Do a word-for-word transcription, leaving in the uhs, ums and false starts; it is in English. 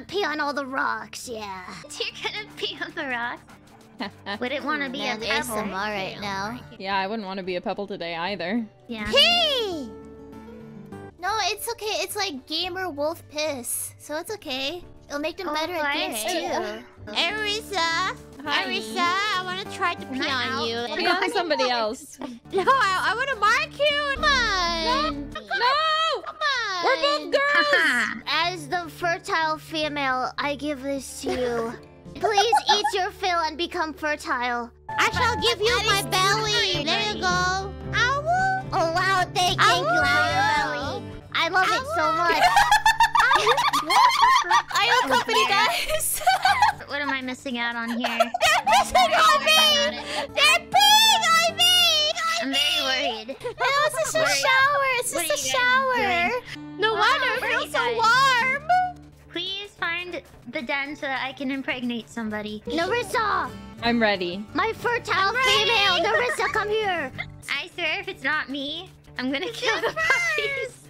gonna pee on all the rocks, yeah. You're gonna pee on the rocks? Wouldn't want to be Man, a pebble A S M R right now. Yeah, I wouldn't want to be a pebble today either. Yeah. Hey! No, it's okay. It's like gamer wolf piss, so it's okay. It'll make them oh, better at games too. Hey, Nerissa. Hi, Nerissa. I want to try to pee on you. Pee on somebody else. No, I, I want to mark you. Come on. No. no. Come on. We're both girls. As the fertile female, I give this to you. Please eat your fill and become fertile. I shall give you my belly. There you go. Ow. Oh wow, thank you. Thank you for your belly. I love it so much. Are you company, guys? What am I missing out on here? They're missing on me! They're peeing on me! I'm very worried. Oh, it's just a shower. It's just a shower. No wonder it feels so warm. Please find the den so that I can impregnate somebody. Nerissa! I'm ready. My fertile female, Nerissa, come here! I swear if it's not me, I'm gonna kill the puppies.